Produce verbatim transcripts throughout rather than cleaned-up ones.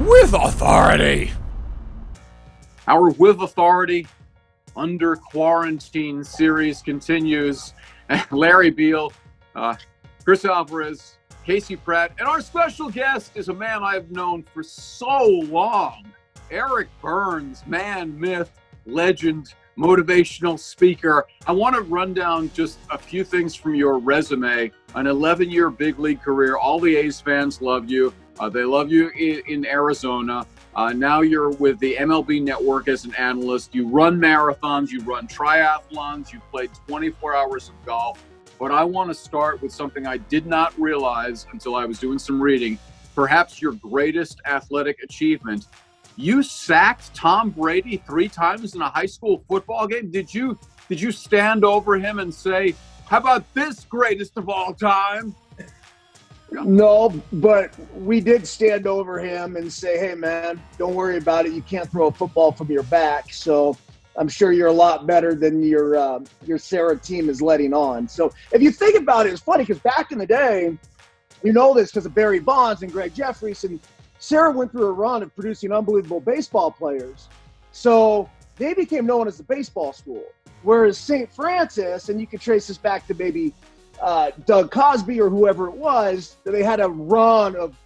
With authority. Our With Authority Under Quarantine series continues. Larry Beal, uh, Chris Alvarez, Casey Pratt, and our special guest is a man I've known for so long, Eric Byrnes, man, myth, legend, motivational speaker. I want to run down just a few things from your resume, an eleven-year big league career. All the A's fans love you. Uh, they love you in, in Arizona. Uh, now you're with the M L B Network as an analyst. You run marathons, you run triathlons, you've played twenty-four hours of golf. But I want to start with something I did not realize until I was doing some reading. Perhaps your greatest athletic achievement. You sacked Tom Brady three times in a high school football game. Did you, did you stand over him and say, how about this greatest of all time? No, but we did stand over him and say, hey, man, don't worry about it. You can't throw a football from your back. So I'm sure you're a lot better than your uh, your Sarah team is letting on. So if you think about it, it's funny because back in the day, you know this because of Barry Bonds and Greg Jeffries, and Sarah went through a run of producing unbelievable baseball players. So they became known as the baseball school, whereas Saint Francis, and you can trace this back to maybe Uh, Doug Cosby or whoever it was, they had a run of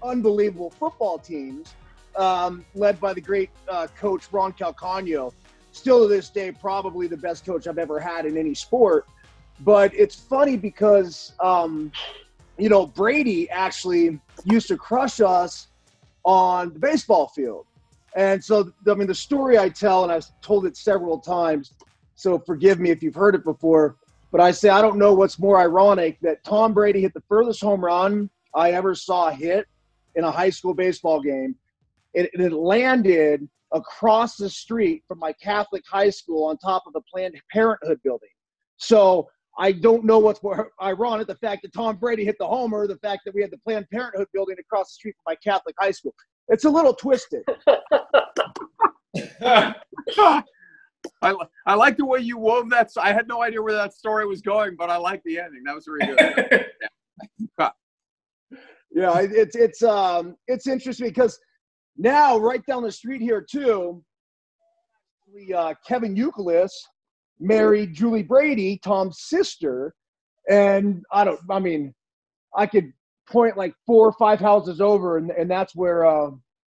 unbelievable football teams um, led by the great uh, coach Ron Calcagno. Still to this day, probably the best coach I've ever had in any sport. But it's funny because, um, you know, Brady actually used to crush us on the baseball field. And so, I mean, the story I tell, and I've told it several times, so forgive me if you've heard it before, but I say, I don't know what's more ironic, that Tom Brady hit the furthest home run I ever saw hit in a high school baseball game. It, it landed across the street from my Catholic high school on top of the Planned Parenthood building. So I don't know what's more ironic, the fact that Tom Brady hit the homer, the fact that we had the Planned Parenthood building across the street from my Catholic high school. It's a little twisted. I, I like the way you wove that. I had no idea where that story was going, but I like the ending. That was really good. Yeah, yeah it, it's it's um it's interesting because now right down the street here too, we, uh, Kevin Euclis married Julie Brady, Tom's sister, and I don't. I mean, I could point like four or five houses over, and and that's where uh,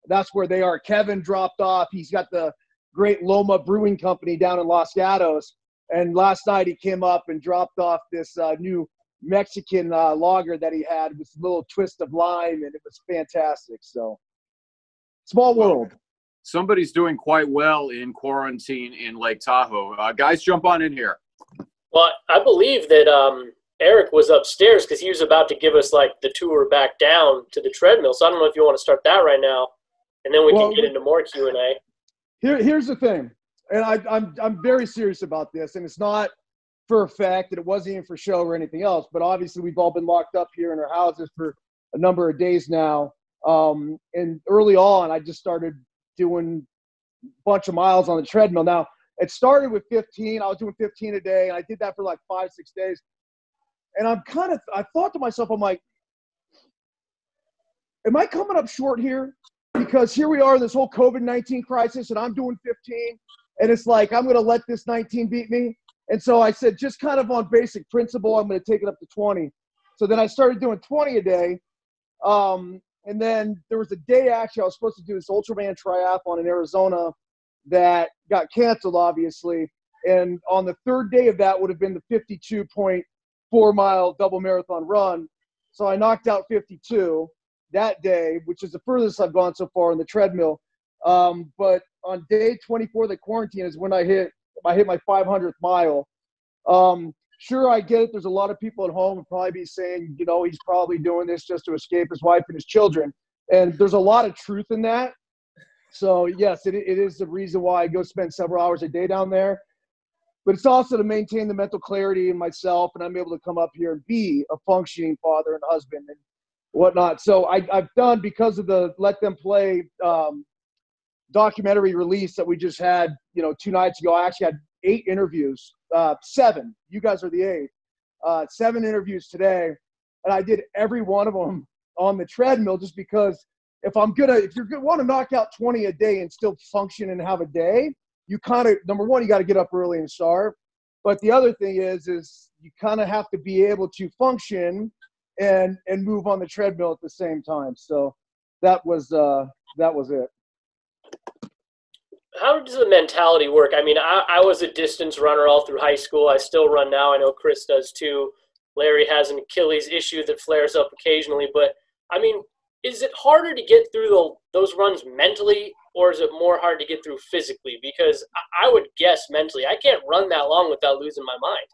that's where they are. Kevin dropped off. He's got the great Loma Brewing Company down in Los Gatos. And last night he came up and dropped off this uh, new Mexican uh, lager that he had with a little twist of lime, and it was fantastic. So, small world. Somebody's doing quite well in quarantine in Lake Tahoe. Uh, guys, jump on in here. Well, I believe that um, Eric was upstairs because he was about to give us like the tour back down to the treadmill. So I don't know if you want to start that right now, and then we well, can get into more Q and A. Here, here's the thing, and I, I'm I'm very serious about this, and it's not for a fact that it wasn't even for show or anything else, but obviously we've all been locked up here in our houses for a number of days now. Um, and early on, I just started doing a bunch of miles on the treadmill. Now, it started with fifteen. I was doing fifteen a day, and I did that for like five, six days. And I'm kind of – I thought to myself, I'm like, am I coming up short here? Because here we are in this whole COVID nineteen crisis, and I'm doing fifteen, and it's like I'm going to let this nineteen beat me. And so I said, just kind of on basic principle, I'm going to take it up to twenty. So then I started doing twenty a day, um, and then there was a day actually I was supposed to do this Ultraman triathlon in Arizona that got canceled, obviously. And on the third day of that would have been the fifty-two point four mile double marathon run. So I knocked out fifty-two that day, which is the furthest I've gone so far on the treadmill. Um, but on day twenty-four of the quarantine is when I hit I hit my five hundredth mile. Um, sure, I get it. There's a lot of people at home who probably be saying, you know, he's probably doing this just to escape his wife and his children. And there's a lot of truth in that. So, yes, it, it is the reason why I go spend several hours a day down there. But it's also to maintain the mental clarity in myself, and I'm able to come up here and be a functioning father and husband and whatnot. So I, I've done, because of the Let Them Play um, documentary release that we just had, you know, two nights ago, I actually had eight interviews, uh, seven. You guys are the eighth. Uh, seven interviews today. And I did every one of them on the treadmill just because if I'm gonna, if you're gonna want to knock out twenty a day and still function and have a day, you kind of, number one, you got to get up early and starve. But the other thing is, is you kind of have to be able to function and and move on the treadmill at the same time. So that was uh, that was it. How does the mentality work? I mean, I, I was a distance runner all through high school. I still run now. I know Chris does too. Larry has an Achilles issue that flares up occasionally. But, I mean, is it harder to get through the, those runs mentally, or is it more hard to get through physically? Because I would guess mentally, I can't run that long without losing my mind.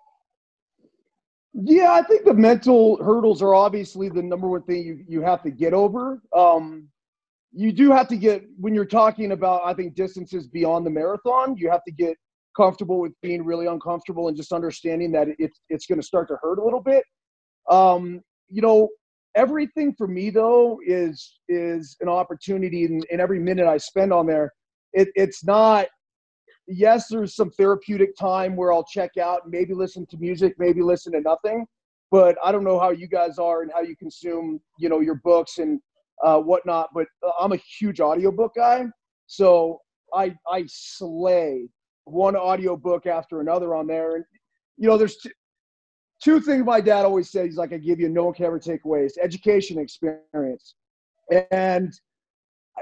Yeah, I think the mental hurdles are obviously the number one thing you, you have to get over. Um, you do have to get, when you're talking about, I think, distances beyond the marathon, you have to get comfortable with being really uncomfortable and just understanding that it's, it's going to start to hurt a little bit. Um, you know, everything for me, though, is is an opportunity, and, and every minute I spend on there, it, it's not – yes, there's some therapeutic time where I'll check out and maybe listen to music, maybe listen to nothing, but I don't know how you guys are and how you consume, you know, your books and uh, whatnot, but I'm a huge audiobook guy, so I, I slay one audiobook after another on there. And, you know, there's t- – two things my dad always said, he's like, I give you, no one can ever take away. It's education, experience. And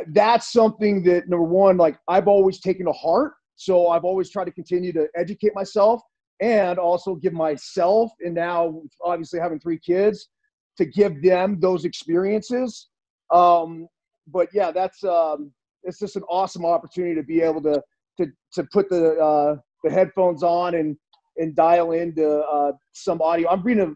that's something that, number one, like I've always taken to heart. So I've always tried to continue to educate myself and also give myself, and now obviously having three kids, to give them those experiences. Um, but yeah, that's um, it's just an awesome opportunity to be able to to to put the uh, the headphones on and and dial into uh, some audio. I'm reading a,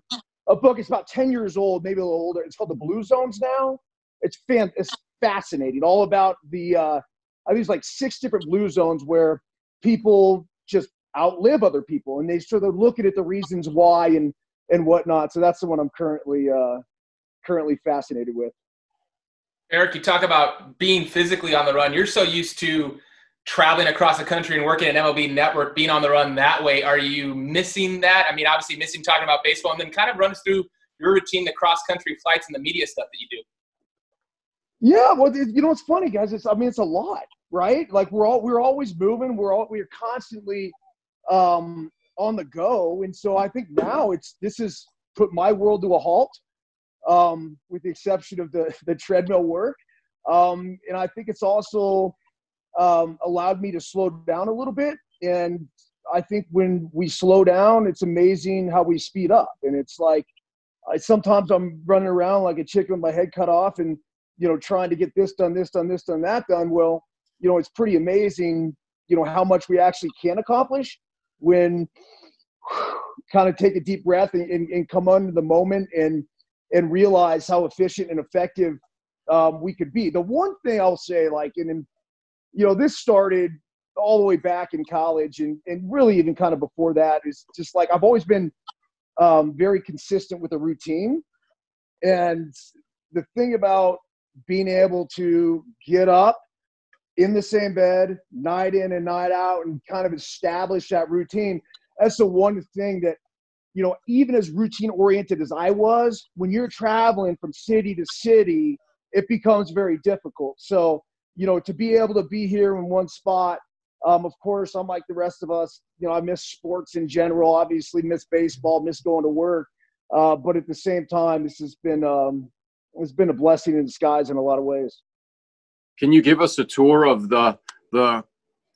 a book. It's about ten years old, maybe a little older. It's called The Blue Zones now. It's fan, it's fascinating. All about the, uh, I think it's like six different blue zones where people just outlive other people, and they sort of looking at the reasons why and, and whatnot. So that's the one I'm currently, uh, currently fascinated with. Eric, you talk about being physically on the run. You're so used to traveling across the country and working at M L B Network, being on the run that way. Are you missing that? I mean, obviously missing talking about baseball, and then kind of run us through your routine, the cross-country flights and the media stuff that you do. Yeah, well, you know, it's funny, guys. It's, I mean, it's a lot, right? Like we're all, we're always moving. We're all, we're constantly um, on the go. And so I think now it's, this has put my world to a halt, um, with the exception of the, the treadmill work. Um, and I think it's also, um, allowed me to slow down a little bit. And I think when we slow down, it's amazing how we speed up. And it's like, I, sometimes I'm running around like a chicken with my head cut off and, you know, trying to get this done, this done, this done, that done. Well, you know, it's pretty amazing, you know, how much we actually can accomplish when kind of take a deep breath and, and, and come under the moment and, and realize how efficient and effective, um, we could be. The one thing I'll say, like, and in, you know, this started all the way back in college and, and really even kind of before that, is just like I've always been um, very consistent with a routine. And the thing about being able to get up in the same bed night in and night out and kind of establish that routine, that's the one thing that, you know, even as routine oriented as I was, when you're traveling from city to city, it becomes very difficult. So, you know, to be able to be here in one spot, um, of course, I'm like the rest of us, you know, I miss sports in general, obviously miss baseball, miss going to work. Uh, but at the same time, this has been, um, it's been a blessing in disguise in a lot of ways. Can you give us a tour of the, the,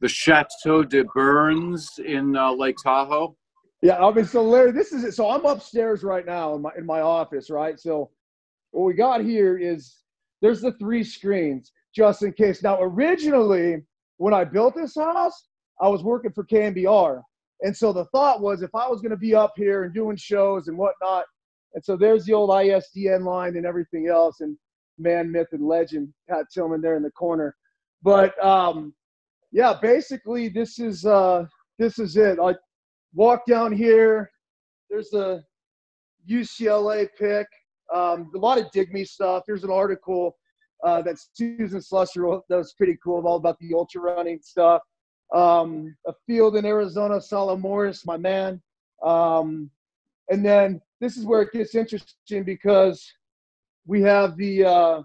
the Chateau de Burns in uh, Lake Tahoe? Yeah. I mean, so Larry, this is it. So I'm upstairs right now in my, in my office, right? So what we got here is there's the three screens. Just in case. Now, originally, when I built this house, I was working for K N B R. And so the thought was if I was going to be up here and doing shows and whatnot, and so there's the old I S D N line and everything else, and man, myth, and legend, Pat Tillman there in the corner. But, um, yeah, basically this is uh, this is it. I walk down here. There's the U C L A pick. Um, a lot of Dig Me stuff. Here's an article. Uh, that's Susan Slusser. That was pretty cool, all about the ultra running stuff. Um, a field in Arizona, Salah Morris, my man. Um, and then this is where it gets interesting because we have the uh,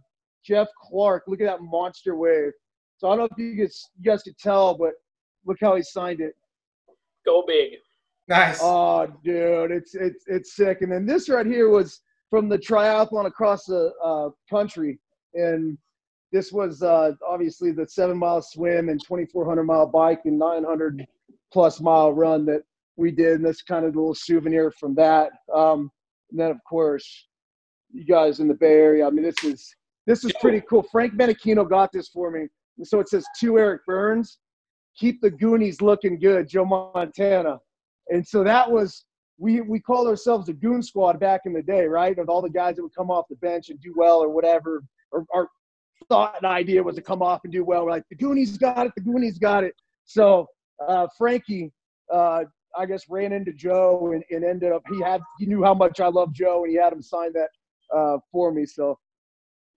Jeff Clark. Look at that monster wave. So I don't know if you guys, you guys could tell, but look how he signed it. Go big. Nice. Oh, dude, it's it's it's sick. And then this right here was from the triathlon across the uh, country. And this was uh, obviously the seven-mile swim and twenty-four hundred mile bike and nine hundred plus mile run that we did. And that's kind of the little souvenir from that. Um, and then, of course, you guys in the Bay Area, I mean, this is this is pretty cool. Frank Benacino got this for me. And so it says, to Eric Byrnes, keep the Goonies looking good, Joe Montana. And so that was we we called ourselves the Goon Squad back in the day, right? Of all the guys that would come off the bench and do well or whatever, or our thought and idea was to come off and do well. We're like, the Goonies got it, the Goonies got it. So uh, Frankie, uh, I guess, ran into Joe and, and ended up he had he knew how much I loved Joe, and he had him sign that uh, for me. So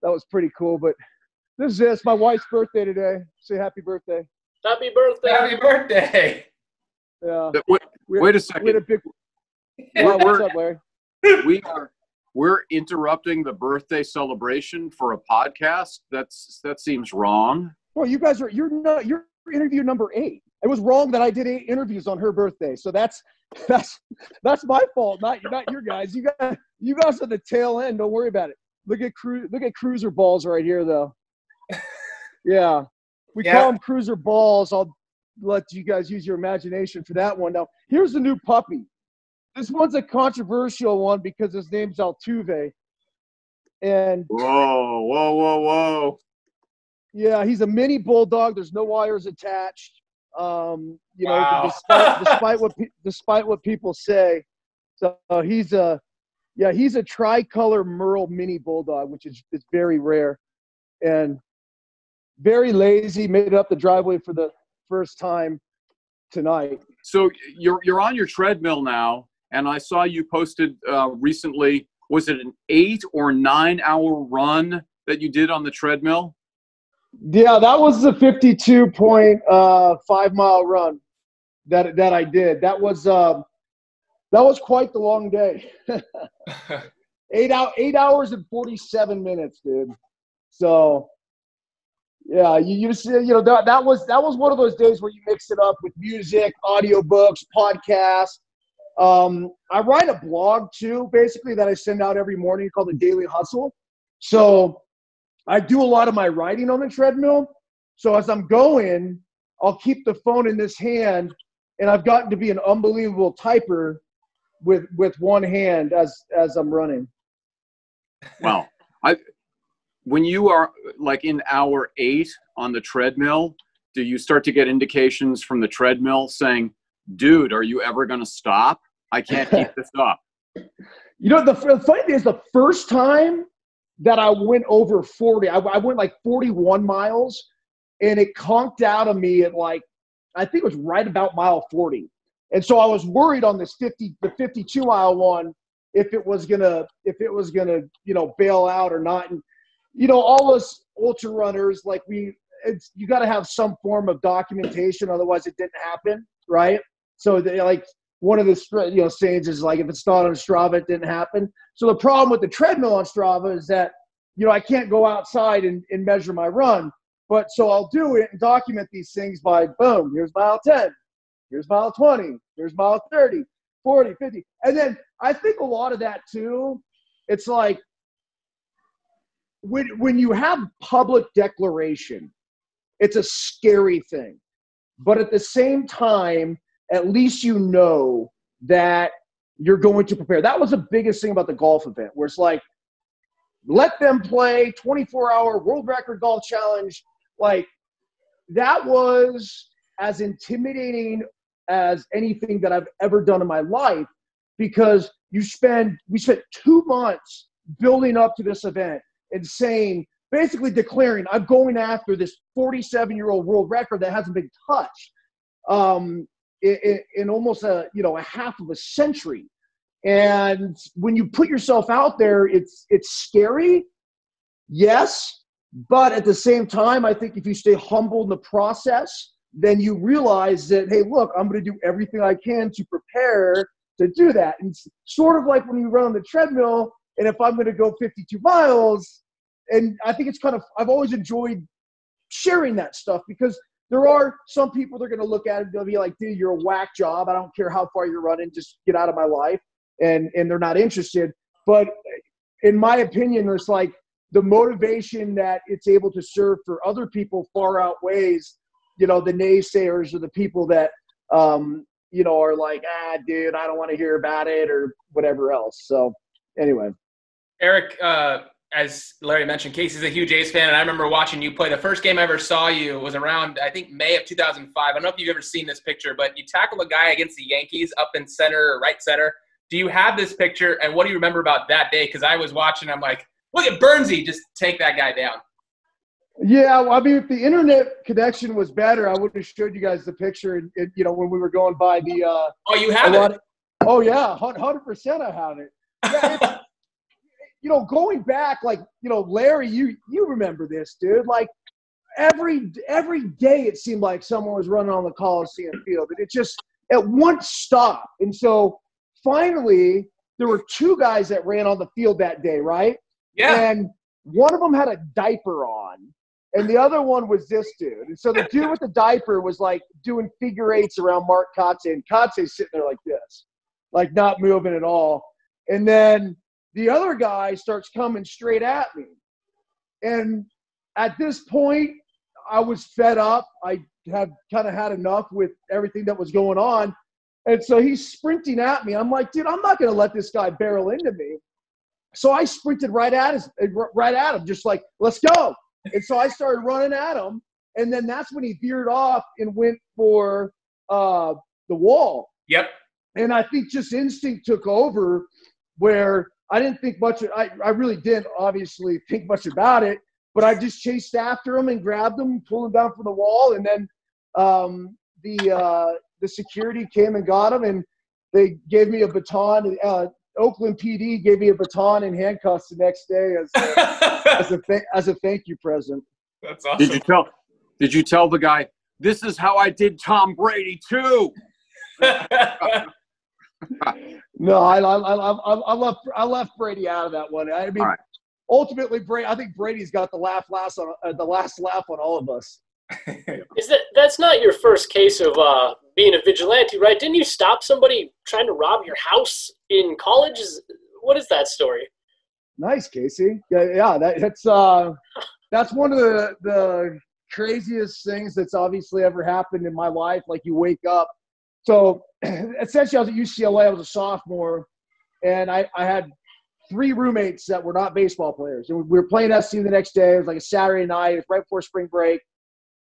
that was pretty cool. But this is this my wife's birthday today. Say happy birthday. Happy birthday. Happy birthday. Yeah. Wait, wait a second. Wait a big, well, what's up, Larry? We are we're interrupting the birthday celebration for a podcast. That's that seems wrong. Well, you guys are you're not you're interview number eight. It was wrong that I did eight interviews on her birthday. So that's that's that's my fault, not not your guys. You guys you guys are the tail end. Don't worry about it. Look at cru look at cruiser balls right here, though. Yeah, we yeah. call them cruiser balls. I'll let you guys use your imagination for that one. Now, here's the new puppy. This one's a controversial one because his name's Altuve. And whoa, whoa, whoa, whoa. Yeah, he's a mini bulldog. There's no wires attached. Um, you wow. know, despite, despite what despite what people say. So uh, he's a yeah, he's a tricolor Merle mini bulldog, which is is very rare and very lazy. Made it up the driveway for the first time tonight. So you're you're on your treadmill now, and I saw you posted uh, recently. Was it an eight or nine hour run that you did on the treadmill? Yeah, that was the fifty-two point five mile run that that I did. That was um, that was quite the long day. eight out eight hours and forty-seven minutes, dude. So. Yeah, you, you see, you know, that, that was that was one of those days where you mix it up with music, audiobooks, podcasts. Um, I write a blog too, basically, that I send out every morning called the Daily Hustle. So I do a lot of my writing on the treadmill. So as I'm going, I'll keep the phone in this hand, and I've gotten to be an unbelievable typer with with one hand as as I'm running. Wow. I. When you are like in hour eight on the treadmill, do you start to get indications from the treadmill saying, dude, are you ever going to stop? I can't keep this up. You know, the, the funny thing is the first time that I went over forty, I, I went like forty-one miles, and it conked out of me at like, I think it was right about mile forty. And so I was worried on this fifty, the fifty-two mile one, if it was going to, if it was going to, you know, bail out or not. And, you know, all us ultra runners, like we, it's, you got to have some form of documentation. Otherwise it didn't happen. Right. So they, like one of the, you know, sayings is like, if it's not on Strava, it didn't happen. So the problem with the treadmill on Strava is that, you know, I can't go outside and, and measure my run, but so I'll do it and document these things by boom. Here's mile ten, here's mile twenty, here's mile thirty, forty, fifty. And then I think a lot of that too, it's like, When, when you have public declaration, it's a scary thing. But at the same time, at least you know that you're going to prepare. That was the biggest thing about the golf event, where it's like, let them play twenty-four hour world record golf challenge. Like, that was as intimidating as anything that I've ever done in my life, because you spend, we spent two months building up to this event. And saying, basically declaring, I'm going after this forty-seven year old world record that hasn't been touched um, in, in almost a you know a half of a century. And when you put yourself out there, it's it's scary, yes, but at the same time, I think if you stay humble in the process, then you realize that, hey, look, I'm going to do everything I can to prepare to do that. And it's sort of like when you run on the treadmill, and if I'm going to go fifty-two miles. And I think it's kind of, I've always enjoyed sharing that stuff, because there are some people that are going to look at it and they'll be like, dude, you're a whack job. I don't care how far you're running. Just get out of my life. And, and they're not interested. But in my opinion, it's like the motivation that it's able to serve for other people far outweighs, you know, the naysayers or the people that, um, you know, are like, ah, dude, I don't want to hear about it or whatever else. So anyway, Eric, uh, as Larry mentioned, Casey's a huge A's fan, and I remember watching you play. The first game I ever saw you was around, I think, May of two thousand five. I don't know if you've ever seen this picture, but you tackled a guy against the Yankees up in center or right center. Do you have this picture, and what do you remember about that day? Because I was watching, I'm like, look at Byrnesy, just take that guy down. Yeah, well, I mean, if the internet connection was better, I would have showed you guys the picture, and, and, you know, when we were going by the uh, – Oh, you have it? Of, oh, yeah, one hundred percent I have it. Yeah, you know, going back, like, you know, Larry, you you remember this, dude. Like, every every day it seemed like someone was running on the Coliseum field. And it just at once stopped. And so, finally, there were two guys that ran on the field that day, right? Yeah. And one of them had a diaper on, and the other one was this dude. And so the dude with the diaper was, like, doing figure eights around Mark Kotze. And Kotze's sitting there like this, like, not moving at all. And then the other guy starts coming straight at me. And at this point, I was fed up. I had kind of had enough with everything that was going on. And so he's sprinting at me. I'm like, dude, I'm not going to let this guy barrel into me. So I sprinted right at his, right at him, just like, let's go. And so I started running at him. And then that's when he veered off and went for uh, the wall. Yep. And I think just instinct took over, where – I didn't think much. I, I really didn't obviously think much about it, but I just chased after him and grabbed him, pulled him down from the wall. And then um, the uh, the security came and got him, and they gave me a baton. Uh, Oakland P D gave me a baton and handcuffs the next day as a, as a th- as a thank you present. That's awesome. Did you tell? Did you tell the guy, this is how I did Tom Brady too? No, I, I, I, I left I left Brady out of that one. I mean, right. Ultimately, Brady. I think Brady's got the laugh last on uh, the last laugh on all of us. Is that that's not your first case of uh, being a vigilante, right? Didn't you stop somebody trying to rob your house in college? What is that story? Nice, Casey. Yeah, yeah. That, that's uh, that's one of the the craziest things that's obviously ever happened in my life. Like, you wake up. So essentially I was at U C L A, I was a sophomore, and I, I had three roommates that were not baseball players. And we were playing S C the next day. It was like a Saturday night, it was right before spring break.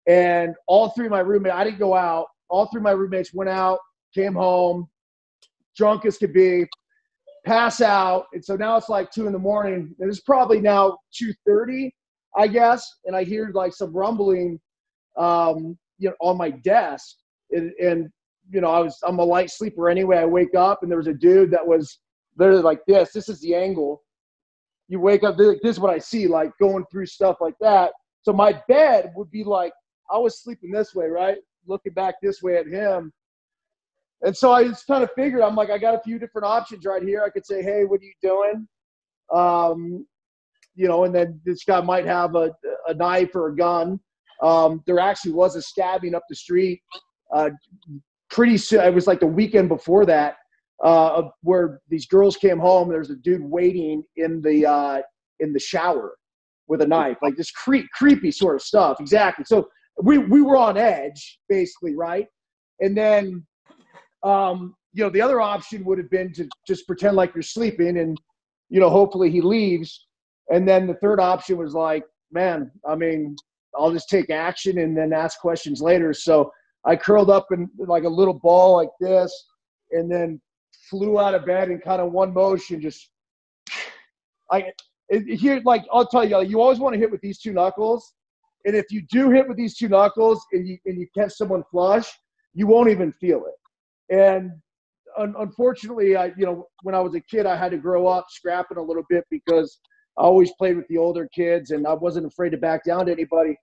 And all three of my roommates, I didn't go out. All three of my roommates went out, came home, drunk as could be, pass out. And so now it's like two in the morning, and it's probably now two thirty, I guess. And I hear like some rumbling, um, you know, on my desk, and, and you know, I was, I'm a light sleeper anyway. I wake up, and there was a dude that was literally like this. This is the angle. You wake up, this is what I see, like going through stuff like that. So my bed would be like, I was sleeping this way, right? Looking back this way at him. And so I just kind of figured, I'm like, I got a few different options right here. I could say, hey, what are you doing? Um, you know, and then this guy might have a, a knife or a gun. Um, there actually was a stabbing up the street. Uh, Pretty soon, it was like the weekend before that, uh, where these girls came home. There's a dude waiting in the uh, in the shower with a knife, like this cre- creepy sort of stuff. Exactly. So we we were on edge, basically, right? And then, um, you know, the other option would have been to just pretend like you're sleeping, and you know, hopefully he leaves. And then the third option was like, man, I mean, I'll just take action and then ask questions later. So I curled up in like a little ball like this, and then flew out of bed in kind of one motion. Just I here, like I'll tell you, you always want to hit with these two knuckles, and if you do hit with these two knuckles and you and you catch someone flush, you won't even feel it. And un- unfortunately, I you know when I was a kid, I had to grow up scrapping a little bit because I always played with the older kids, and I wasn't afraid to back down to anybody.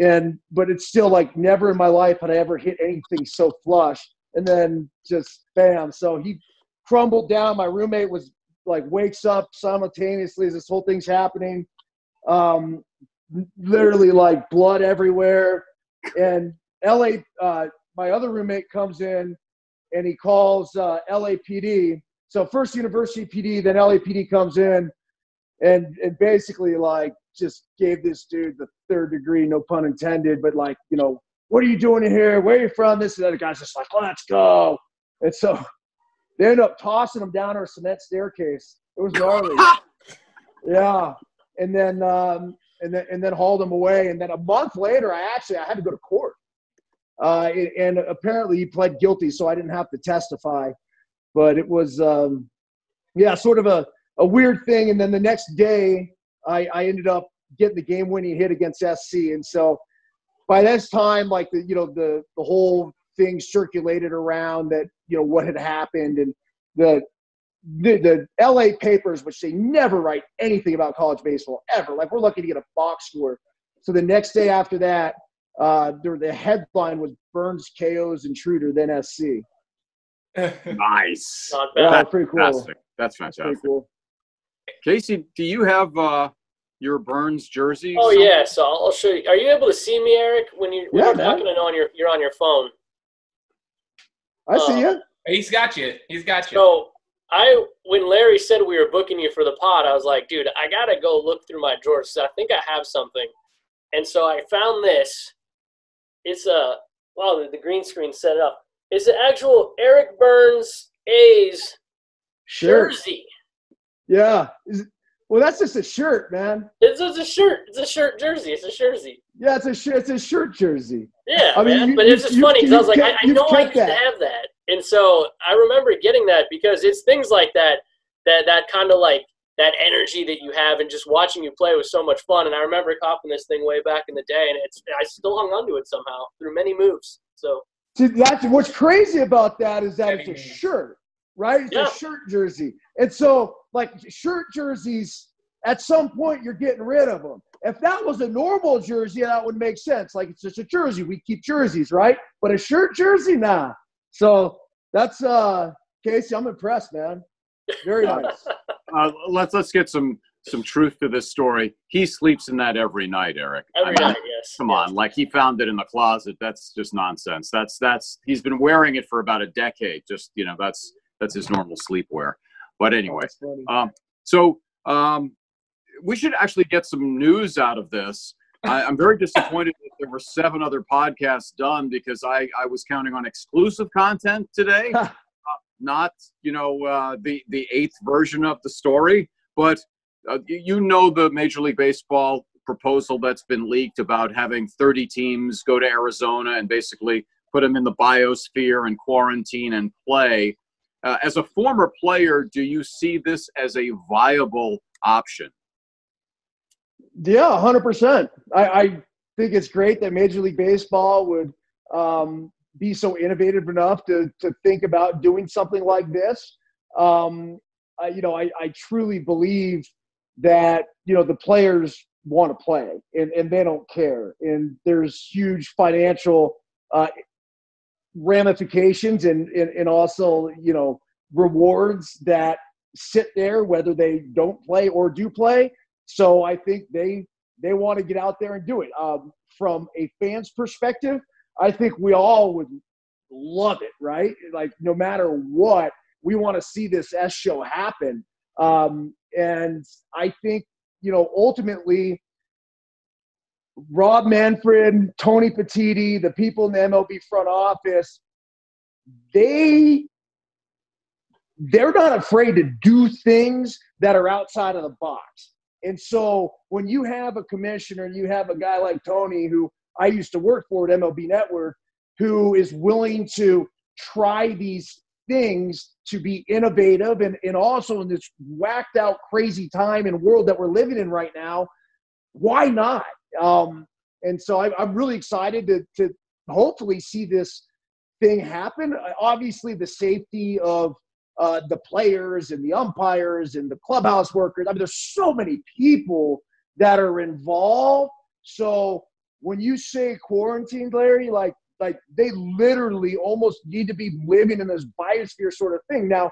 And but it's still like never in my life had I ever hit anything so flush, and then just bam. So he crumbled down. My roommate was like wakes up simultaneously as this whole thing's happening, um, literally like blood everywhere. And L A, uh, my other roommate comes in and he calls uh, L A P D. So first University P D, then L A P D comes in and, and basically like just gave this dude the third degree, no pun intended, but like, you know, what are you doing in here? Where are you from? This and the other guy's just like, let's go. And so they end up tossing him down our cement staircase. It was gnarly. Yeah. And then, um, and then, and then hauled him away. And then a month later, I actually, I had to go to court. Uh, and, and apparently he pled guilty, so I didn't have to testify, but it was, um, yeah, sort of a, a weird thing. And then the next day I, I ended up getting the game winning hit against S C. And so by this time, like the, you know, the, the whole thing circulated around that, you know, what had happened, and the, The, the L A papers, which they never write anything about college baseball ever. Like, we're lucky to get a box score. So the next day after that, uh, there, the headline was Burns K Os Intruder, then S C. Nice. Not bad. Yeah, that's pretty cool. Fantastic. That's fantastic. That's pretty cool. Casey, do you have uh, your Burns jersey? Oh, somewhere? Yeah. So I'll show you. Are you able to see me, Eric? When you, yeah, we're talking and on your, you're on your phone. I um, see you. He's got you. He's got you. So, I, when Larry said we were booking you for the pod, I was like, dude, I got to go look through my drawers. So I think I have something. And so I found this. It's a, wow, the green screen set up. It's an actual Eric Byrnes A's shirt. Jersey. Yeah. Is it, well, that's just a shirt, man. It's, it's a shirt. It's a shirt jersey. It's a jersey. Yeah, it's a shirt. It's a shirt jersey. Yeah, I mean, man. You, but it's just you, funny because I was like, kept, I, I know I used that. to have that. And so I remember getting that because it's things like that, that, that kind of like that energy that you have, and just watching you play was so much fun. And I remember copping this thing way back in the day, and it's, I still hung onto it somehow through many moves. So see, that's what's crazy about that is that it's a shirt, right? It's yeah. a shirt jersey. And so like shirt jerseys, at some point you're getting rid of them. If that was a normal jersey, that would make sense. Like, it's just a jersey. We keep jerseys, right? But a shirt jersey, nah. So that's uh, Casey. I'm impressed, man. Very nice. Uh, let's let's get some some truth to this story. He sleeps in that every night, Eric. Every I mean, night, yes. Come yes. on, like he found it in the closet. That's just nonsense. That's that's he's been wearing it for about a decade. Just you know, that's that's his normal sleepwear. But anyway, um, so um, we should actually get some news out of this. I, I'm very disappointed that there were seven other podcasts done because I, I was counting on exclusive content today, uh, not, you know, uh, the, the eighth version of the story. But uh, you know the Major League Baseball proposal that's been leaked about having thirty teams go to Arizona and basically put them in the biosphere and quarantine and play. Uh, as a former player, do you see this as a viable option? Yeah, one hundred percent. I, I think it's great that Major League Baseball would um, be so innovative enough to to think about doing something like this. Um, I, you know, I, I truly believe that, you know, the players want to play and, and they don't care. And there's huge financial uh, ramifications and, and, and also, you know, rewards that sit there whether they don't play or do play. So I think they they want to get out there and do it. Um, from a fan's perspective, I think we all would love it, right? Like, no matter what, we want to see this S show happen. Um, and I think, you know, ultimately, Rob Manfred, Tony Petitti, the people in the M L B front office, they they're not afraid to do things that are outside of the box. And so when you have a commissioner and you have a guy like Tony, who I used to work for at M L B Network, who is willing to try these things to be innovative and, and also in this whacked out crazy time and world that we're living in right now, why not? Um, and so I, I'm really excited to, to hopefully see this thing happen. Obviously, the safety of Uh, the players and the umpires and the clubhouse workers. I mean, there's so many people that are involved. So when you say quarantine, Larry, like, like they literally almost need to be living in this biosphere sort of thing. Now,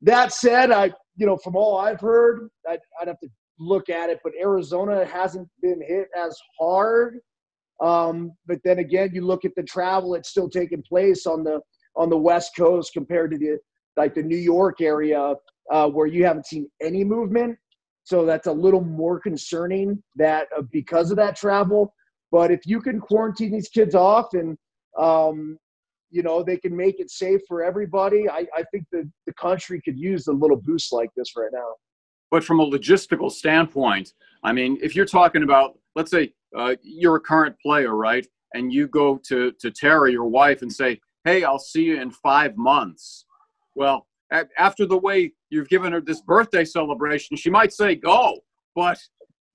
that said, I, you know, from all I've heard, I'd, I'd have to look at it, but Arizona hasn't been hit as hard. Um, but then again, you look at the travel, it's still taking place on the on the West Coast compared to the like the New York area uh, where you haven't seen any movement. So that's a little more concerning that uh, because of that travel. But if you can quarantine these kids off and, um, you know, they can make it safe for everybody, I, I think the, the country could use a little boost like this right now. But from a logistical standpoint, I mean, if you're talking about, let's say uh, you're a current player, right, and you go to, to Tara, your wife, and say, hey, I'll see you in five months. Well, a- after the way you've given her this birthday celebration, she might say go. But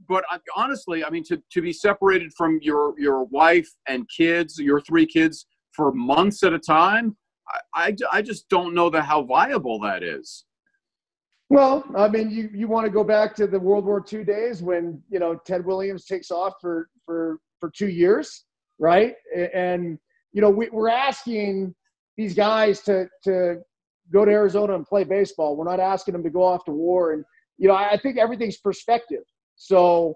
but I, honestly, I mean, to, to be separated from your, your wife and kids, your three kids, for months at a time, I, I, I just don't know the, how viable that is. Well, I mean, you, you want to go back to the World War Two days when, you know, Ted Williams takes off for, for, for two years, right? And, you know, we, we're asking these guys to, to go to Arizona and play baseball. We're not asking them to go off to war. And, you know, I think everything's perspective. So,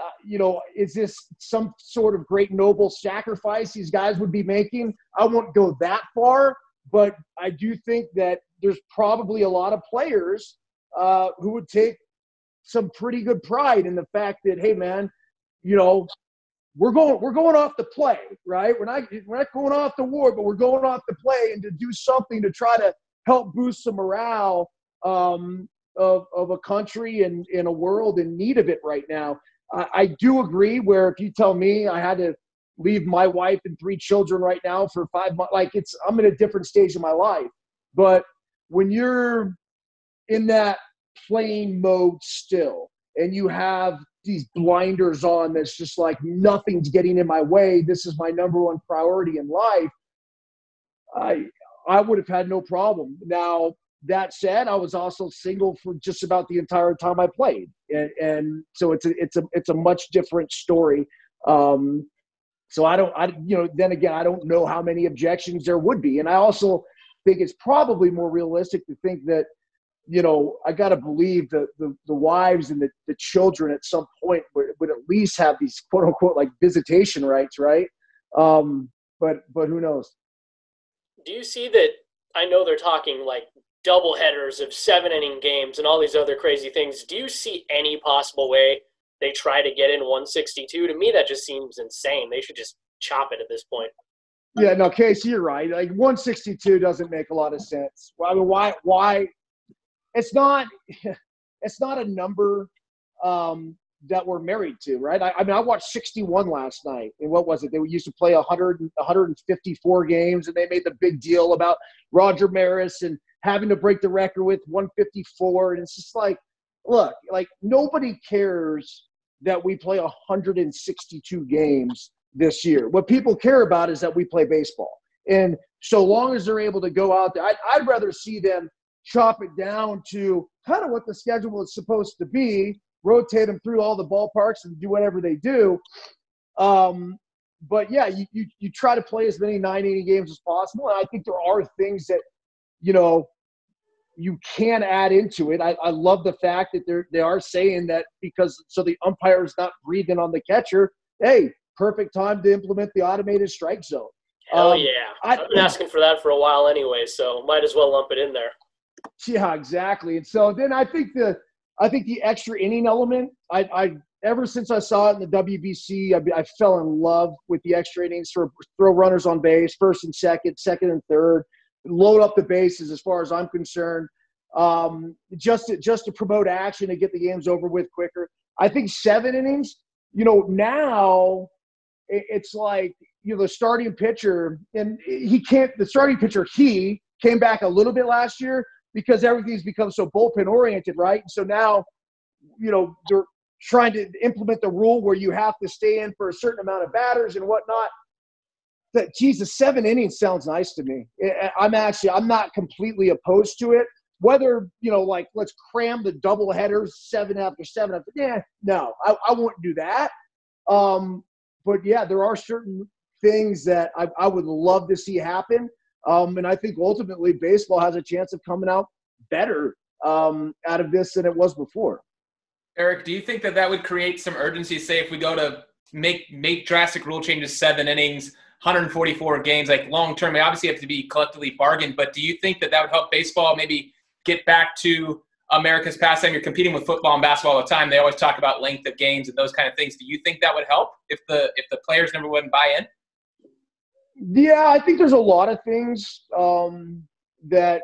uh, you know, is this some sort of great noble sacrifice these guys would be making? I won't go that far, but I do think that there's probably a lot of players Uh, who would take some pretty good pride in the fact that, hey man, you know, we're going we're going off the play, right? We're not we're not going off the war, but we're going off the play, and to do something to try to help boost some morale um, of of a country and in a world in need of it right now. I, I do agree. Where if you tell me I had to leave my wife and three children right now for five months, like it's I'm in a different stage of my life. But when you're in that playing mode still, and you have these blinders on that's just like nothing's getting in my way, this is my number one priority in life, I I would have had no problem. Now, that said, I was also single for just about the entire time I played. And, and so it's a, it's a it's a much different story. Um, so I don't, I you know, then again, I don't know how many objections there would be. And I also think it's probably more realistic to think that, you know, I got to believe that the, the wives and the, the children at some point would, would at least have these quote unquote like visitation rights, right? Um, but but who knows? Do you see that? I know they're talking like double headers of seven inning games and all these other crazy things. Do you see any possible way they try to get in one sixty-two? To me, that just seems insane. They should just chop it at this point. Yeah, no, Casey, you're right. Like one sixty-two doesn't make a lot of sense. I mean, why why? It's not, it's not a number um, that we're married to, right? I, I mean, I watched sixty-one last night, and what was it? They used to play one hundred, one fifty-four games, and they made the big deal about Roger Maris and having to break the record with one fifty-four. And it's just like, look, like nobody cares that we play one hundred sixty-two games this year. What people care about is that we play baseball, and so long as they're able to go out there, I, I'd rather see them chop it down to kind of what the schedule is supposed to be, rotate them through all the ballparks and do whatever they do. Um, but, yeah, you, you you try to play as many nine inning games as possible, and I think there are things that, you know, you can add into it. I, I love the fact that they're, they are saying that because so the umpire is not breathing on the catcher, hey, perfect time to implement the automated strike zone. Hell um, yeah. I've been I, asking for that for a while anyway, so might as well lump it in there. Yeah, exactly. And so then I think the I think the extra inning element, I, I ever since I saw it in the W B C, I, I fell in love with the extra innings for throw runners on base, first and second, second and third, load up the bases as far as I'm concerned, um, just to, just to promote action and get the games over with quicker. I think seven innings, you know, now it's like, you know, the starting pitcher, and he can't – the starting pitcher, he came back a little bit last year, because everything's become so bullpen-oriented, right? And so now, you know, they're trying to implement the rule where you have to stay in for a certain amount of batters and whatnot. That Jesus, seven innings sounds nice to me. I'm actually, I'm not completely opposed to it. Whether, you know, like let's cram the double headers seven after seven after, yeah, no, I, I won't do that. Um, but yeah, there are certain things that I, I would love to see happen. Um, and I think ultimately baseball has a chance of coming out better um, out of this than it was before. Eric, do you think that that would create some urgency, say, if we go to make make drastic rule changes, seven innings, one hundred forty-four games, like long-term, they obviously have to be collectively bargained, but do you think that that would help baseball maybe get back to America's pastime? You're competing with football and basketball all the time. They always talk about length of games and those kind of things. Do you think that would help if the if the players never wouldn't buy in? Yeah, I think there's a lot of things um, that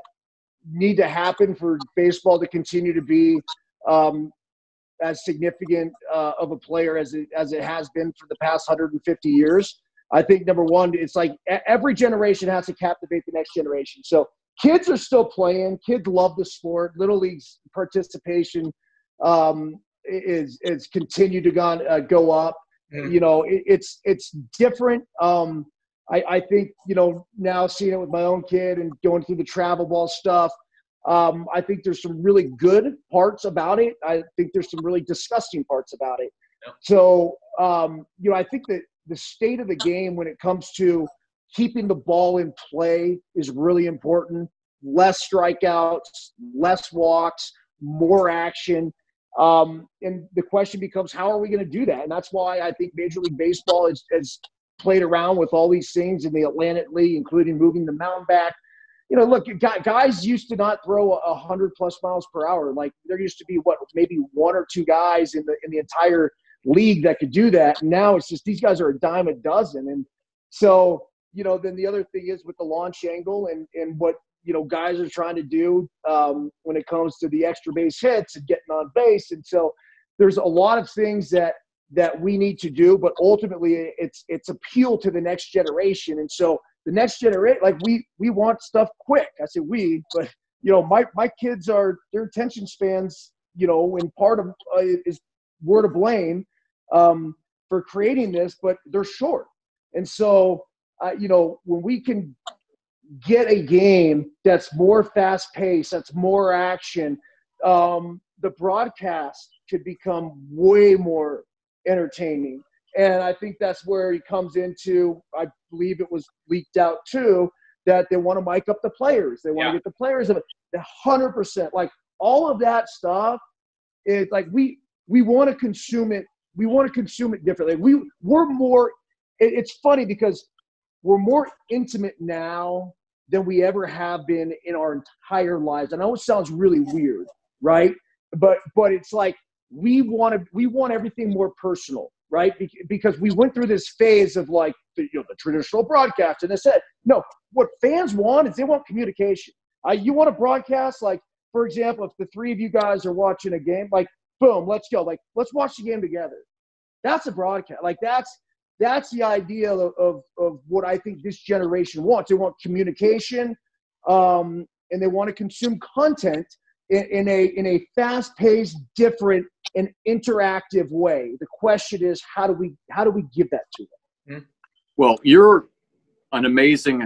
need to happen for baseball to continue to be um, as significant uh, of a player as it, as it has been for the past one hundred fifty years. I think, number one, it's like every generation has to captivate the next generation. So kids are still playing. Kids love the sport. Little League's participation um, is is continued to go, uh, go up. Mm. You know, it, it's it's different. Um, I, I think, you know, now seeing it with my own kid and going through the travel ball stuff, um, I think there's some really good parts about it. I think there's some really disgusting parts about it. Yeah. So, um, you know, I think that the state of the game when it comes to keeping the ball in play is really important. Less strikeouts, less walks, more action. Um, and the question becomes, how are we going to do that? And that's why I think Major League Baseball is, is – played around with all these things in the Atlantic League, including moving the mound back. You know, look, guys used to not throw a hundred plus miles per hour. Like there used to be what, maybe one or two guys in the, in the entire league that could do that. And now it's just, these guys are a dime a dozen. And so, you know, then the other thing is with the launch angle and, and what, you know, guys are trying to do um, when it comes to the extra base hits and getting on base. And so there's a lot of things that, that we need to do, but ultimately it's it's appeal to the next generation. And so the next generation, like we we want stuff quick. I say we, but you know, my my kids are, their attention spans, you know, and part of uh, is we're to blame um, for creating this, but they're short. And so uh, you know, when we can get a game that's more fast paced, that's more action, um, the broadcast could become way more entertaining. And I think that's where he comes into, I believe it was leaked out too, that they want to mic up the players. They want yeah. to get the players of it. one hundred percent. Like all of that stuff is like, we, we want to consume it. We want to consume it differently. We we're more, it, it's funny because we're more intimate now than we ever have been in our entire lives. I know it sounds really weird, right? But, but it's like, We want to. We want everything more personal, right? Because we went through this phase of like the, you know, the traditional broadcast, and I said, no. What fans want is they want communication. Uh, you want to broadcast, like for example, if the three of you guys are watching a game, like boom, let's go. Like let's watch the game together. That's a broadcast. Like that's that's the idea of of, of what I think this generation wants. They want communication, um, and they want to consume content in, in a in a fast-paced, different, an interactive way. The question is, how do we how do we give that to them? Well, you're an amazing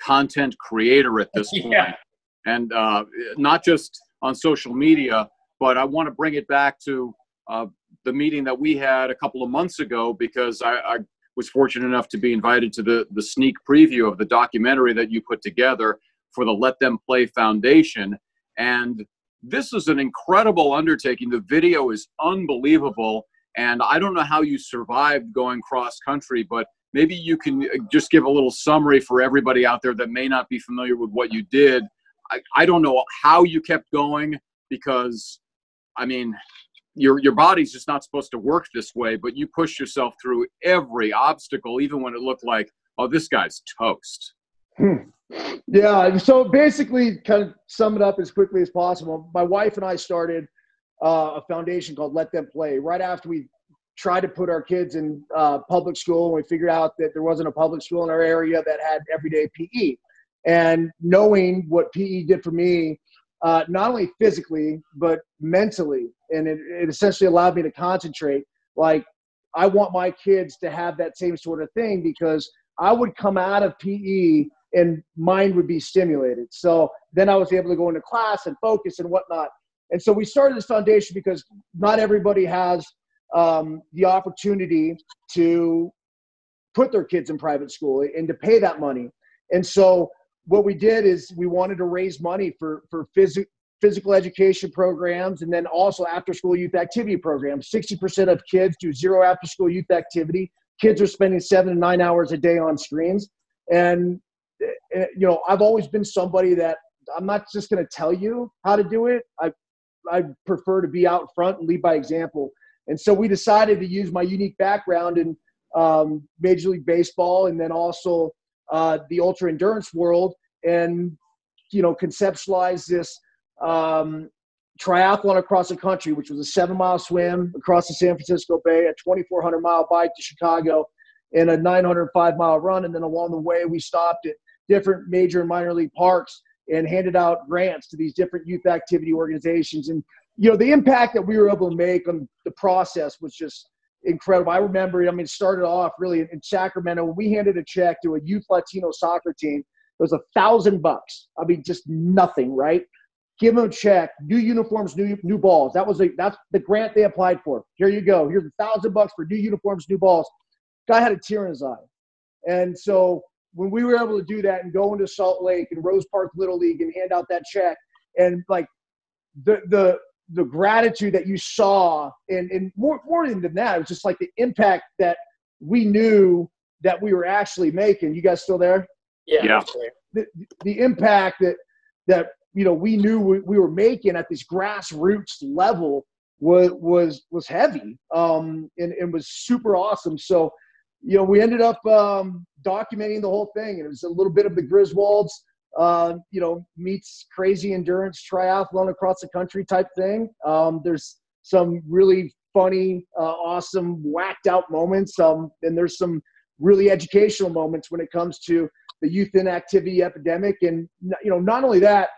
content creator at this point. Yeah. And uh, not just on social media, but I want to bring it back to uh, the meeting that we had a couple of months ago, because I, I was fortunate enough to be invited to the, the sneak preview of the documentary that you put together for the Let Them Play Foundation. And this is an incredible undertaking. The video is unbelievable, and I don't know how you survived going cross-country, but maybe you can just give a little summary for everybody out there that may not be familiar with what you did. I, I don't know how you kept going because, I mean, your, your body's just not supposed to work this way, but you pushed yourself through every obstacle, even when it looked like, oh, this guy's toast. Hmm. Yeah, so basically, kind of sum it up as quickly as possible. My wife and I started uh, a foundation called Let Them Play right after we tried to put our kids in uh, public school, and we figured out that there wasn't a public school in our area that had everyday P E. And knowing what P E did for me, uh, not only physically, but mentally, and it, it essentially allowed me to concentrate. Like, I want my kids to have that same sort of thing, because I would come out of P E and mind would be stimulated. So then I was able to go into class and focus and whatnot. And so we started this foundation because not everybody has um, the opportunity to put their kids in private school and to pay that money. And so what we did is we wanted to raise money for, for phys- physical education programs, and then also after-school youth activity programs. sixty percent of kids do zero after-school youth activity. Kids are spending seven to nine hours a day on screens. And, you know, I've always been somebody that I'm not just going to tell you how to do it. I, I prefer to be out front and lead by example. And so we decided to use my unique background in um, Major League Baseball and then also uh, the ultra endurance world and, you know, conceptualize this um, triathlon across the country, which was a seven mile swim across the San Francisco Bay, a twenty-four hundred mile bike to Chicago, and a nine hundred five mile run. And then along the way, we stopped at different major and minor league parks and handed out grants to these different youth activity organizations. And, you know, the impact that we were able to make on the process was just incredible. I remember, I mean, it started off really in Sacramento when we handed a check to a youth Latino soccer team. It was a thousand bucks. I mean, just nothing, right? Give them a check, new uniforms, new new balls. That was a, that's the grant they applied for. Here you go. Here's a thousand bucks for new uniforms, new balls. Guy had a tear in his eye. And so when we were able to do that and go into Salt Lake and Rose Park Little League and hand out that check, and like the the the gratitude that you saw, and, and more, more than that, it was just like the impact that we knew that we were actually making. You guys still there? Yeah. yeah. The, the impact that, that, you know, we knew we, we were making at this grassroots level was, was, was heavy. Um, and, and was super awesome. So, you know, we ended up um, documenting the whole thing, and it was a little bit of the Griswolds, uh, you know, meets crazy endurance triathlon across the country type thing. Um, there's some really funny, uh, awesome, whacked out moments. Um, and there's some really educational moments when it comes to the youth inactivity epidemic. And, you know, not only that,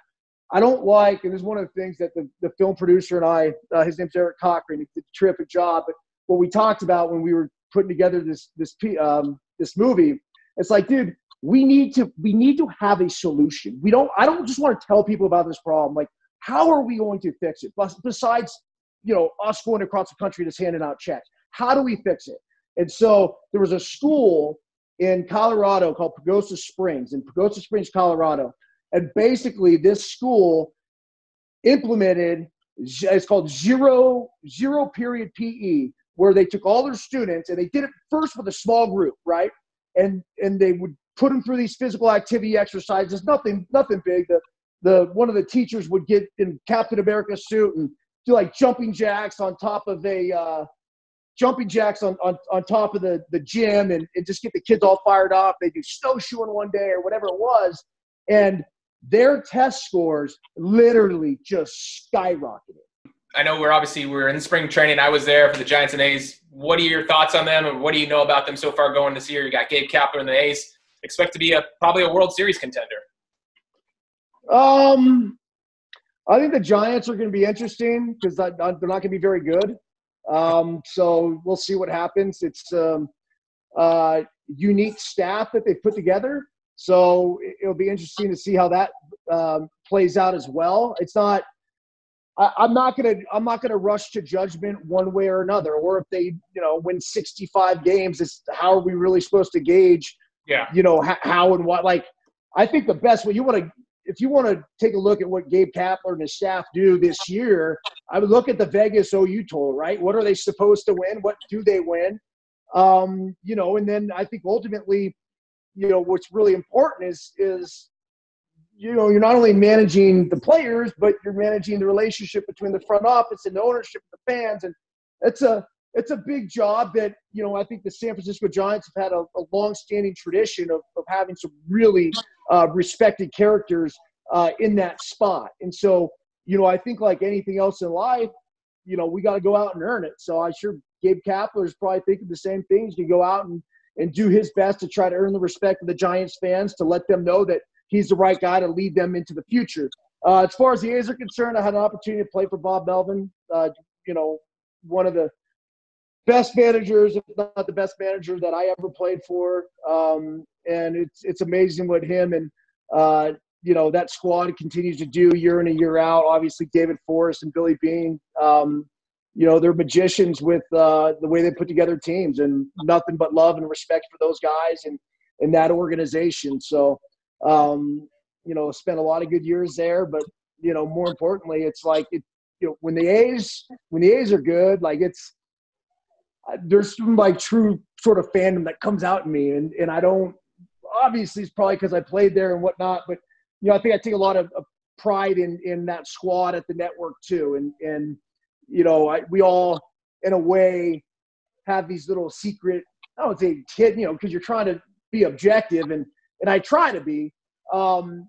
I don't like, and this is one of the things that the, the film producer and I, uh, his name's Eric Cochran, he did a terrific job. But what we talked about when we were putting together this, this, um, this movie, it's like, dude, we need to, we need to have a solution. We don't, I don't just want to tell people about this problem. Like, how are we going to fix it? Besides, you know, us going across the country, just handing out checks, how do we fix it? And so there was a school in Colorado called Pagosa Springs in Pagosa Springs, Colorado. And basically this school implemented, it's called zero, zero period P E, where they took all their students and they did it first with a small group, right? And and they would put them through these physical activity exercises, nothing nothing big. The the one of the teachers would get in Captain America suit and do like jumping jacks on top of a uh, jumping jacks on, on, on top of the, the gym and, and just get the kids all fired up. They do snowshoeing one day or whatever it was. And their test scores literally just skyrocketed. I know we're obviously we're in spring training. I was there for the Giants and A's. What are your thoughts on them, and what do you know about them so far going this year? You got Gabe Kapler and the A's. Expect to be a probably a World Series contender. Um, I think the Giants are going to be interesting because they're not going to be very good. Um, so we'll see what happens. It's um, uh, unique staff that they put together. So it'll be interesting to see how that um, plays out as well. It's not. I, I'm not gonna. I'm not gonna rush to judgment one way or another. Or if they, you know, win sixty-five games, it's how are we really supposed to gauge? Yeah. You know how, how and what. Like, I think the best way you want to, if you want to take a look at what Gabe Kapler and his staff do this year, I would look at the Vegas O U total. Right? What are they supposed to win? What do they win? Um, you know, and then I think ultimately, you know, what's really important is, is, you know, you're not only managing the players, but you're managing the relationship between the front office and the ownership of the fans. And it's a, it's a big job that, you know, I think the San Francisco Giants have had a, a longstanding tradition of, of having some really uh, respected characters uh, in that spot. And so, you know, I think like anything else in life, you know, we got to go out and earn it. So I'm sure Gabe Kapler is probably thinking the same things. You go out and, and do his best to try to earn the respect of the Giants fans, to let them know that he's the right guy to lead them into the future. Uh, as far as the A's are concerned, I had an opportunity to play for Bob Melvin, uh, you know, one of the best managers, if not the best manager that I ever played for. Um, and it's it's amazing what him and, uh, you know, that squad continues to do year in and year out. Obviously, David Forrest and Billy Beane, um, you know, they're magicians with uh, the way they put together teams, and nothing but love and respect for those guys and, and that organization. So, um, you know, spent a lot of good years there, but you know, more importantly, it's like, it, you know, when the A's, when the A's are good, like it's, there's some like true sort of fandom that comes out in me. And, and I don't, obviously it's probably because I played there and whatnot, but you know, I think I take a lot of, of pride in, in that squad at the network too. And, and, you know, I, we all in a way have these little secret, I don't say kid, you know, cause you're trying to be objective and, and I try to be, um,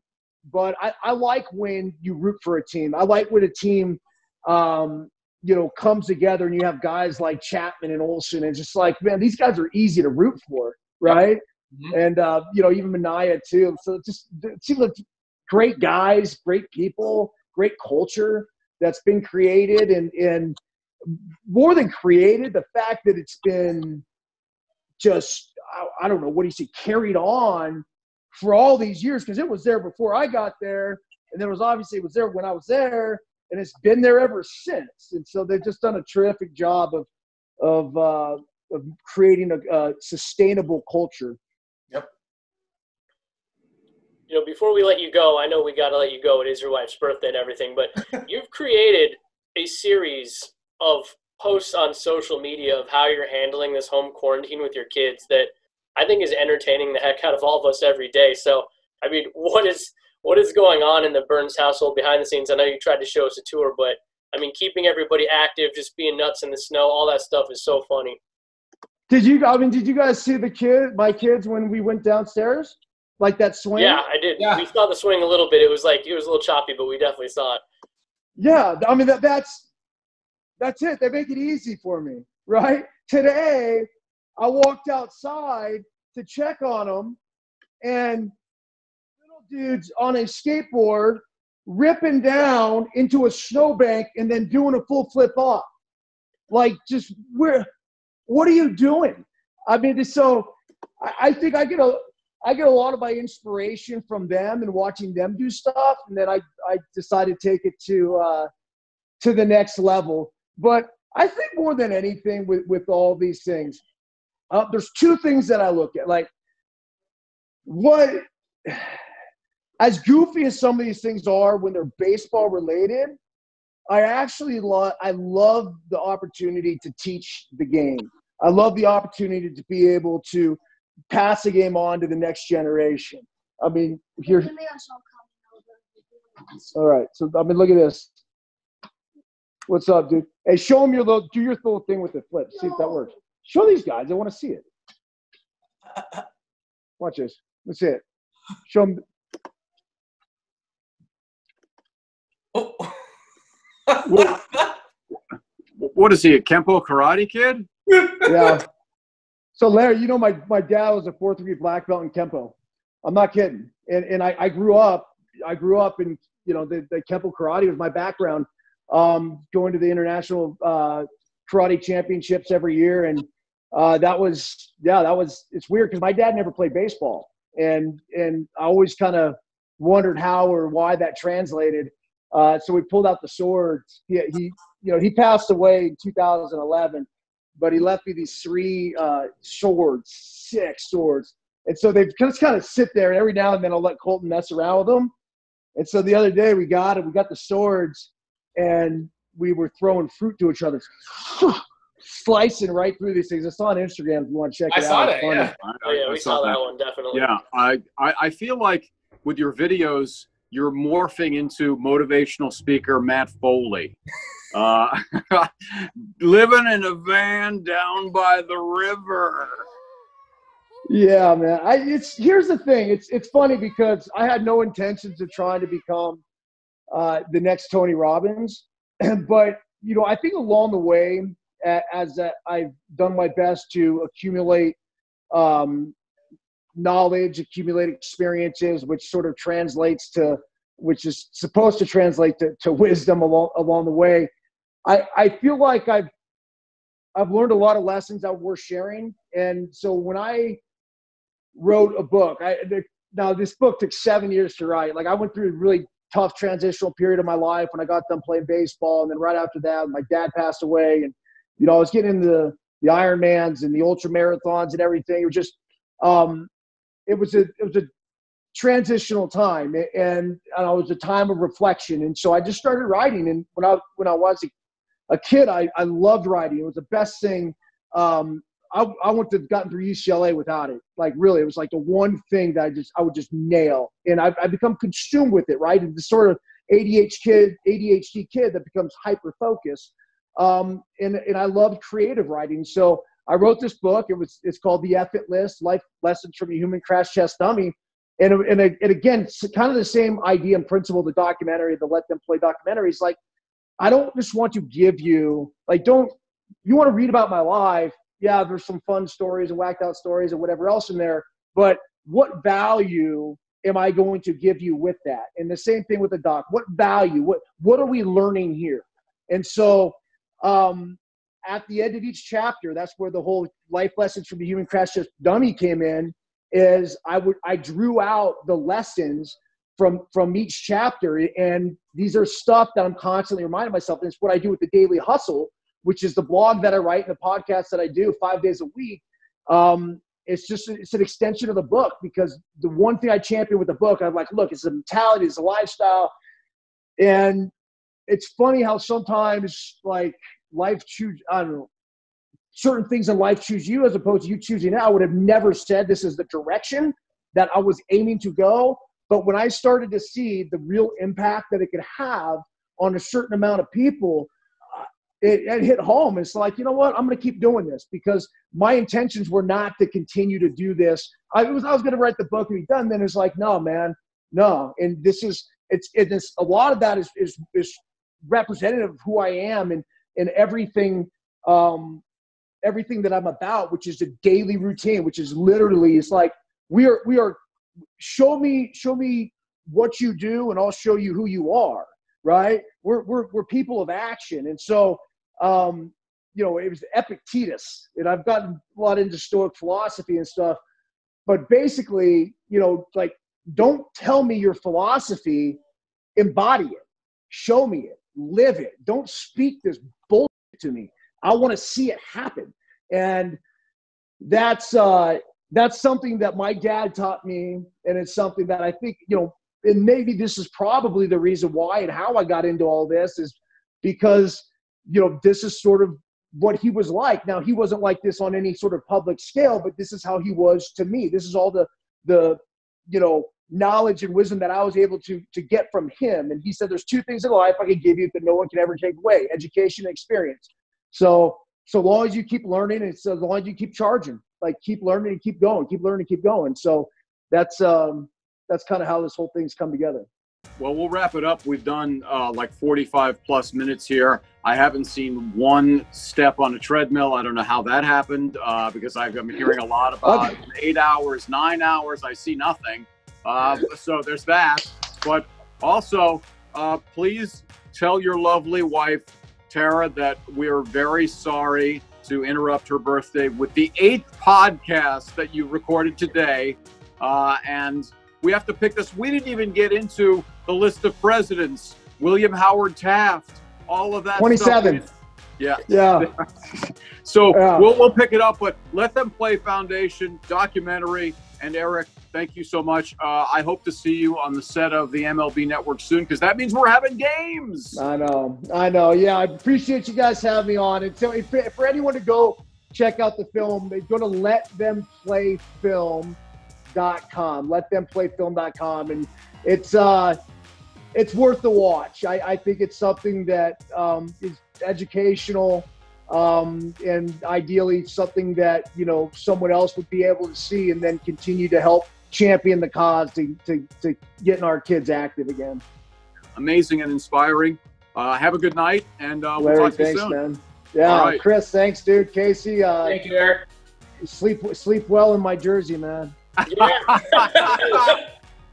but I, I like when you root for a team. I like when a team, um, you know, comes together and you have guys like Chapman and Olsen and just like, man, these guys are easy to root for. Right. Mm-hmm. And, uh, you know, even Minaya too. So it just it seems like great guys, great people, great culture that's been created. And, and more than created, the fact that it's been just, I, I don't know, what do you say, carried on for all these years. Cause it was there before I got there. And there was obviously it was there when I was there. And it's been there ever since. And so they've just done a terrific job of of, uh, of creating a, a sustainable culture. Yep. You know, before we let you go, I know we got to let you go. It is your wife's birthday and everything, but you've created a series of posts on social media of how you're handling this home quarantine with your kids that I think is entertaining the heck out of all of us every day. So, I mean, what is – what is going on in the Byrnes household behind the scenes? I know you tried to show us a tour, but, I mean, keeping everybody active, just being nuts in the snow, all that stuff is so funny. Did you – I mean, did you guys see the kid, my kids, when we went downstairs? Like that swing? Yeah, I did. Yeah. We saw the swing a little bit. It was like – it was a little choppy, but we definitely saw it. Yeah. I mean, that, that's – that's it. They make it easy for me, right? Today, I walked outside to check on them, and – dudes on a skateboard ripping down into a snowbank and then doing a full flip off. Like, just where, what are you doing? I mean, so I, I think I get a, I get a lot of my inspiration from them and watching them do stuff. And then I, I decided to take it to, uh, to the next level. But I think more than anything with, with all these things, uh, there's two things that I look at, like what, as goofy as some of these things are when they're baseball related, I actually love, I love the opportunity to teach the game. I love the opportunity to be able to pass the game on to the next generation. I mean, here. All right. So, I mean, look at this. What's up, dude? Hey, show them your little, do your little thing with the flip. See if that works. Show these guys. I want to see it. Watch this. Let's see it. Show them. Oh. what, what is he, a Kempo karate kid? Yeah. So, Larry, you know, my, my dad was a fourth degree black belt in Kempo. I'm not kidding. And and I, I grew up, I grew up in, you know, the, the Kempo karate was my background, um, going to the international uh, karate championships every year. And uh, that was, yeah, that was, it's weird because my dad never played baseball. And, and I always kind of wondered how or why that translated. Uh, so we pulled out the swords. He, he, you know, he passed away in two thousand eleven, but he left me these three uh, swords, six swords. And so they just kind of sit there, and every now and then I'll let Colton mess around with them. And so the other day we got it. We got the swords, and we were throwing fruit to each other, slicing right through these things. It's on Instagram if you want to check it out. I saw that, yeah. Oh, yeah, we saw that one, definitely. Yeah, I, I, I feel like with your videos – you're morphing into motivational speaker Matt Foley. Uh, living in a van down by the river. Yeah, man. I, it's here's the thing. It's it's funny because I had no intentions of trying to become uh, the next Tony Robbins. But, you know, I think along the way, as I've done my best to accumulate um, – knowledge, accumulate experiences, which sort of translates to, which is supposed to translate to, to wisdom along, along the way. I, I feel like I've, I've learned a lot of lessons that were sharing. And so when I wrote a book, I, the, now this book took seven years to write. Like I went through a really tough transitional period of my life when I got done playing baseball. And then right after that, my dad passed away and, you know, I was getting into the Ironmans and the ultra marathons and everything. It was just, um, It was a it was a transitional time, and, and it was a time of reflection. And so I just started writing. And when I when I was a, a kid, I, I loved writing. It was the best thing. Um, I, I wouldn't have gotten through U C L A without it. Like, really, it was like the one thing that I just I would just nail. And I've, I've become consumed with it, right? And the sort of A D H D kid, A D H D kid that becomes hyper-focused. Um, and, and I loved creative writing. So I wrote this book. It was, it's called The F It List, Life Lessons from a Human Crash Test Dummy. And, and, and again, it's kind of the same idea and principle, the documentary, the Let Them Play documentary. It's like, I don't just want to give you, like, don't, you want to read about my life. Yeah, there's some fun stories and whacked out stories and whatever else in there. But what value am I going to give you with that? And the same thing with the doc. What value? What what are we learning here? And so um, at the end of each chapter, that's where the whole life lessons from the human crash test dummy came in, is I would I drew out the lessons from from each chapter. And these are stuff that I'm constantly reminding myself. And it's what I do with the Daily Hustle, which is the blog that I write and the podcast that I do five days a week. Um, it's just, it's an extension of the book, because the one thing I champion with the book, I'm like, look, it's a mentality, it's a lifestyle. And it's funny how sometimes, like, life choose, I don't know, certain things in life choose you as opposed to you choosing it. I would have never said this is the direction that I was aiming to go. But when I started to see the real impact that it could have on a certain amount of people, It, it hit home. It's like, you know what? I'm going to keep doing this, because my intentions were not to continue to do this. I was I was going to write the book and be done. Then it's like, no, man, no. And this is it's it is a lot of that is is, is representative of who I am and and everything um, everything that I'm about, which is a daily routine, which is literally it's like we are we are show me show me what you do and I'll show you who you are. Right? We're we're we're people of action, and so. Um, you know, it was Epictetus, and I've gotten a lot into Stoic philosophy and stuff, but basically, you know, like, don't tell me your philosophy, embody it, show me it, live it. Don't speak this bullshit to me. I want to see it happen. And that's, uh, that's something that my dad taught me. And it's something that I think, you know, and maybe this is probably the reason why and how I got into all this, is because, you know, this is sort of what he was like. Now, he wasn't like this on any sort of public scale, but this is how he was to me. This is all the, the, you know, knowledge and wisdom that I was able to, to get from him. And he said, there's two things in life I can give you that no one can ever take away: education and experience. So, so long as you keep learning, and so long as you keep charging, like, keep learning and keep going, keep learning, and keep going. So that's, um, that's kind of how this whole thing's come together. Well, we'll wrap it up. We've done uh, like forty-five plus minutes here. I haven't seen one step on a treadmill. I don't know how that happened, uh, because I've been hearing a lot about okay. eight hours, nine hours. I see nothing. Uh, so there's that. But also, uh, please tell your lovely wife, Tara, that we are very sorry to interrupt her birthday with the eighth podcast that you recorded today. Uh, and we have to pick this. We didn't even get into the list of presidents, William Howard Taft, all of that. twenty-seven. Stuff. Yeah. Yeah. So yeah. We'll, we'll pick it up, but Let Them Play Foundation documentary. And Eric, thank you so much. Uh, I hope to see you on the set of the M L B Network soon, because that means we're having games. I know. I know. Yeah. I appreciate you guys having me on. And so if, if for anyone to go check out the film, they go to Let Them Play Film. dot com let them play film dot com, and it's uh it's worth the watch. I, I think it's something that um is educational, um and ideally something that, you know, someone else would be able to see and then continue to help champion the cause to to, to getting our kids active again. Amazing and inspiring. Uh have a good night, and uh Larry, we'll talk thanks, to you soon, man. Yeah, right. Chris, thanks, dude. Casey, uh thank you, Eric. sleep sleep well in my jersey, man. Yeah. I love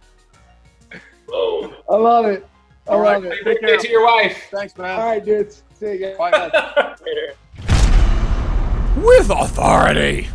it. I All love right. it. Take care to your wife. Thanks, man. All right, dudes. See you guys. Bye, guys. Later. With authority.